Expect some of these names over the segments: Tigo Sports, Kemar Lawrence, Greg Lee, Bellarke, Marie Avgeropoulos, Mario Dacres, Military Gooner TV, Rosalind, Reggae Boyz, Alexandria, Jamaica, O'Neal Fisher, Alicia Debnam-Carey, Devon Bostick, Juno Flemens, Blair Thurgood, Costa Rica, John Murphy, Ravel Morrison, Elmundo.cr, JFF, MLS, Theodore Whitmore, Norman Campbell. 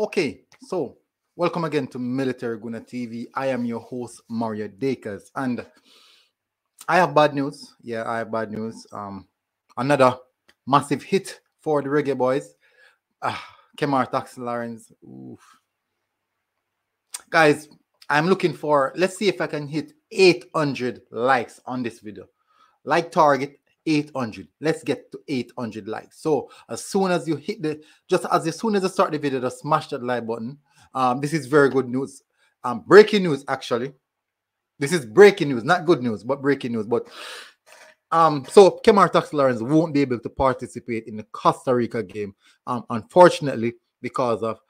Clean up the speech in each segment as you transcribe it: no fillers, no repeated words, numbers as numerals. Okay, so welcome again to Military Gooner TV. I am your host, Mario Dacres, and I have bad news. Yeah, I have bad news. Another massive hit for the Reggae Boyz. Kemar Lawrence. Oof. Guys, I'm looking for, let's see if I can hit 800 likes on this video. Like target, 800. Let's get to 800 likes. So as soon as you hit the, as soon as you start the video, just smash that like button. This is very good news. Breaking news, actually. This is breaking news, not good news, but breaking news. But so Kemar Lawrence won't be able to participate in the Costa Rica game, unfortunately, because of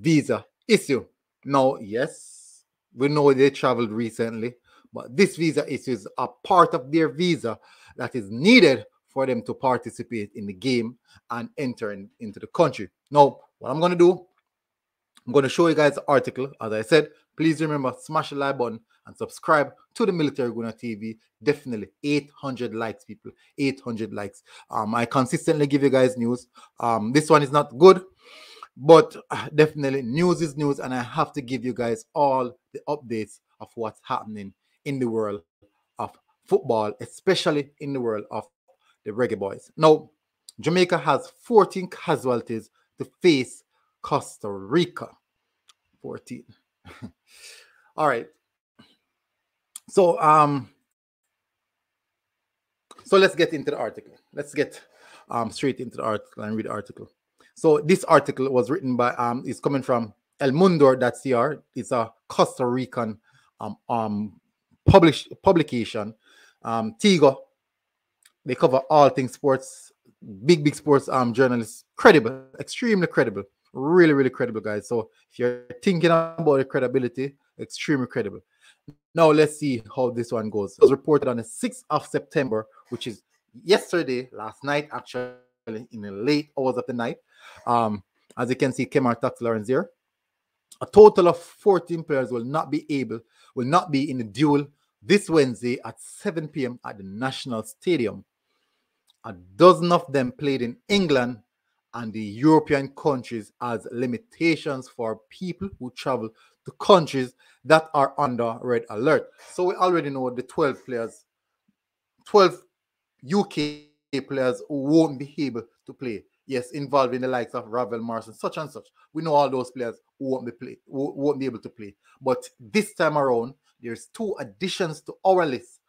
visa issue. Now, yes, we know they traveled recently, but this visa issue is a part of their visa that is needed for them to participate in the game and enter into the country. Now, what I'm going to do, I'm going to show you guys the article. As I said, please remember, smash the like button and subscribe to the Military Gooner TV. Definitely 800 likes, people. 800 likes. I consistently give you guys news. This one is not good, but definitely news is news, and I have to give you guys all the updates of what's happening in the world of football, especially in the world of the Reggae Boyz. Now, Jamaica has 14 casualties to face Costa Rica. 14. All right. So so let's get into the article. Let's get straight into the article and read the article. So this article was written by is coming from Elmundo.cr. It's a Costa Rican publication. Tigo, they cover all things sports, big sports journalists, credible, extremely credible. Really, really credible, guys. So if you're thinking about the credibility, extremely credible. Now let's see how this one goes. It was reported on the 6th of September, which is yesterday, last night, actually, in the late hours of the night. As you can see, Kemar Lawrence here. A total of 14 players will not be in the duel this Wednesday at 7 p.m. at the National Stadium. A dozen of them played in England and the European countries as limitations for people who travel to countries that are under red alert. So we already know the 12 players, 12 UK players who won't be able to play. Yes, involving the likes of Ravel Morrison, such and such. We know all those players who won't be able to play. But this time around, there's two additions to our list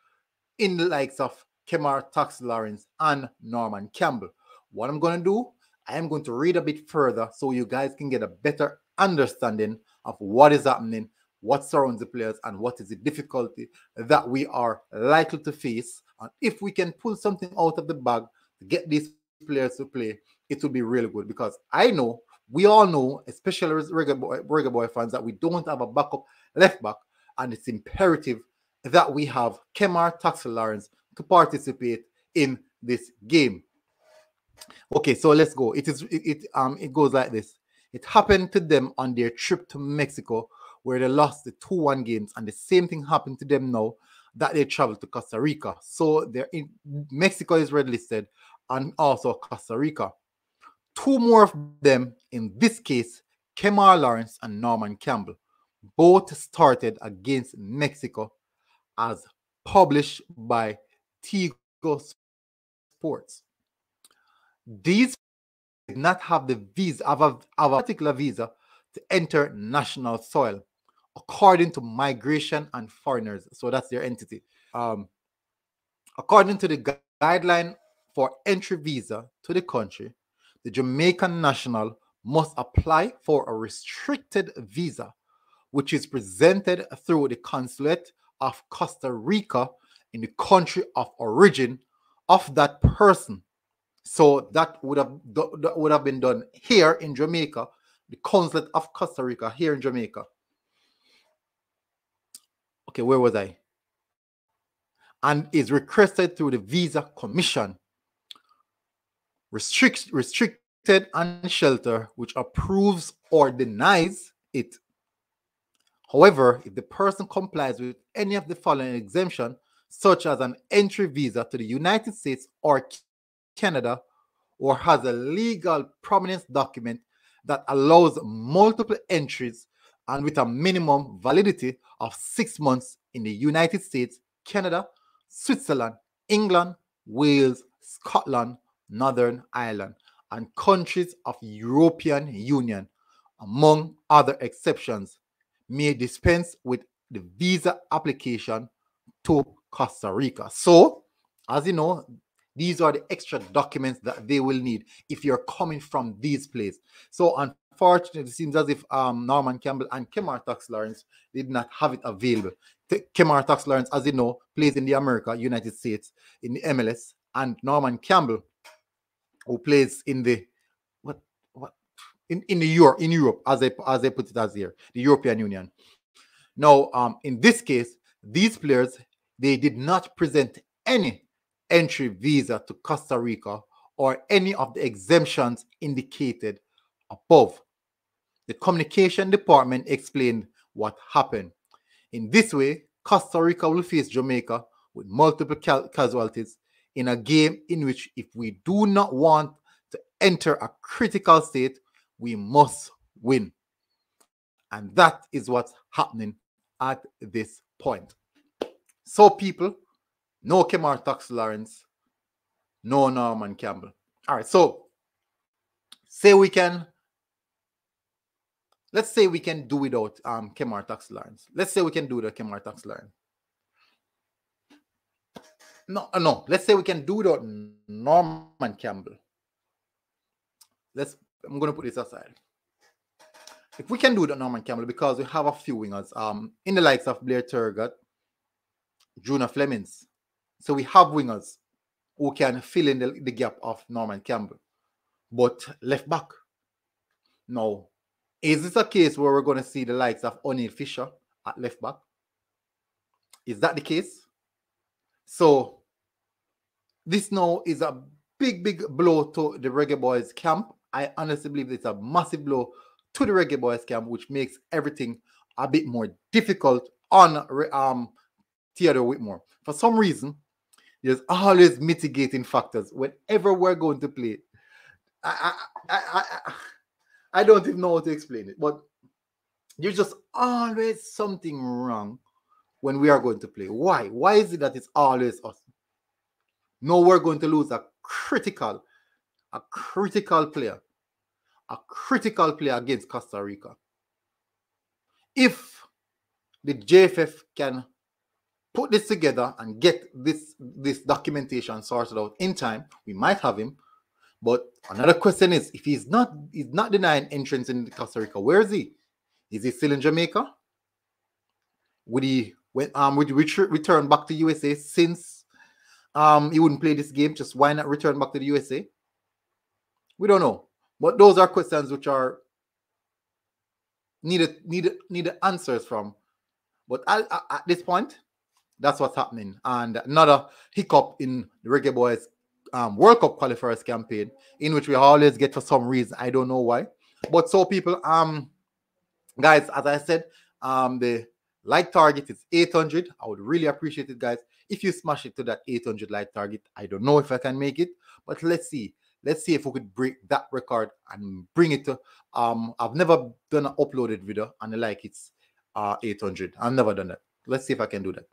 in the likes of Kemar Lawrence and Norman Campbell. What I'm going to do, I am going to read a bit further so you guys can get a better understanding of what is happening, what surrounds the players, and what is the difficulty that we are likely to face. And if we can pull something out of the bag to get these players to play, it will be really good. Because I know, we all know, especially as Reggae Boy fans, that we don't have a backup left back, and it's imperative that we have Kemar Lawrence to participate in this game. Okay, so let's go. It goes like this. It happened to them on their trip to Mexico, where they lost the 2-1 games, and the same thing happened to them now that they traveled to Costa Rica. So they're in Mexico is red listed, and also Costa Rica. Two more of them, in this case, Kemar Lawrence and Norman Campbell, both started against Mexico, as published by Tigo Sports. These did not have the visa, have a particular visa to enter national soil, according to Migration and Foreigners. So that's their entity. According to the guideline for entry visa to the country, the Jamaican national must apply for a restricted visa, which is presented through the consulate of Costa Rica in the country of origin of that person. So that would have been done here in Jamaica, the consulate of Costa Rica here in Jamaica. Okay, where was I? And is requested through the Visa Commission. Restricted and shelter, which approves or denies it. However, if the person complies with any of the following exemption, such as an entry visa to the United States or Canada, or has a legal prominence document that allows multiple entries and with a minimum validity of 6 months in the United States, Canada, Switzerland, England, Wales, Scotland, Northern Ireland, and countries of European Union, among other exceptions, may dispense with the visa application to Costa Rica. So, as you know, these are the extra documents that they will need if you're coming from these places. So, unfortunately, it seems as if Norman Campbell and Kemar Lawrence did not have it available. Kemar Lawrence, as you know, plays in the America, United States, in the MLS, and Norman Campbell, who plays in the Europe, as they put it as here, the European Union. Now, in this case, these players, they did not present any entry visa to Costa Rica or any of the exemptions indicated above. The Communication Department explained what happened. In this way, Costa Rica will face Jamaica with multiple casualties in a game in which, if we do not want to enter a critical state, we must win. And that is what's happening at this point. So, people, no Kemar Lawrence, no Norman Campbell. All right, so let's say we can do without Kemar Lawrence. Let's say we can do without Kemar Lawrence. No, let's say we can do without Norman Campbell. I'm going to put this aside. If we can do that, Norman Campbell, because we have a few wingers in the likes of Blair Thurgood, Juno Flemens. So we have wingers who can fill in the gap of Norman Campbell. But left back. Now, is this a case where we're going to see the likes of O'Neal Fisher at left back? Is that the case? So this now is a big, big blow to the Reggae Boyz camp. I honestly believe it's a massive blow to the Reggae Boyz camp, which makes everything a bit more difficult on Theodore Whitmore. For some reason, there's always mitigating factors whenever we're going to play. I don't even know how to explain it, but there's just always something wrong when we are going to play. Why? Why is it that it's always us? No, we're going to lose a critical player against Costa Rica. If the JFF can put this together and get this documentation sorted out in time, we might have him. But another question is, if he's not denying entrance in Costa Rica, where is he? Is he still in Jamaica? Would he return back to USA, since he wouldn't play this game? Just why not return back to the USA? We don't know. But those are questions which are needed answers from. But at this point, that's what's happening. And another hiccup in the Reggae Boyz World Cup qualifiers campaign, in which we always get for some reason. I don't know why. But so, people, guys, as I said, the like target is 800. I would really appreciate it, guys, if you smash it to that 800 like target. I don't know if I can make it, but let's see. Let's see if we could break that record and bring it to. I've never done an uploaded video and like it's 800. I've never done that. Let's see if I can do that.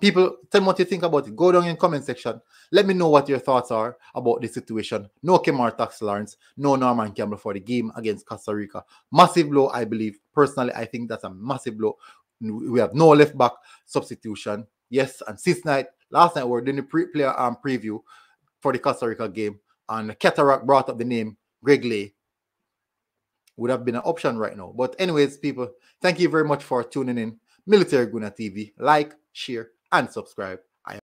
People, tell me what you think about it. Go down in the comment section. Let me know what your thoughts are about this situation. No Kemar Lawrence, no Norman Campbell for the game against Costa Rica. Massive blow, I believe. Personally, I think that's a massive blow. We have no left back substitution. Yes, and since last night we were doing the player preview for the Costa Rica game. And Cataract brought up the name Greg Lee. Would have been an option right now. But anyways, people, thank you very much for tuning in. Military Gooner TV. Like, share, and subscribe.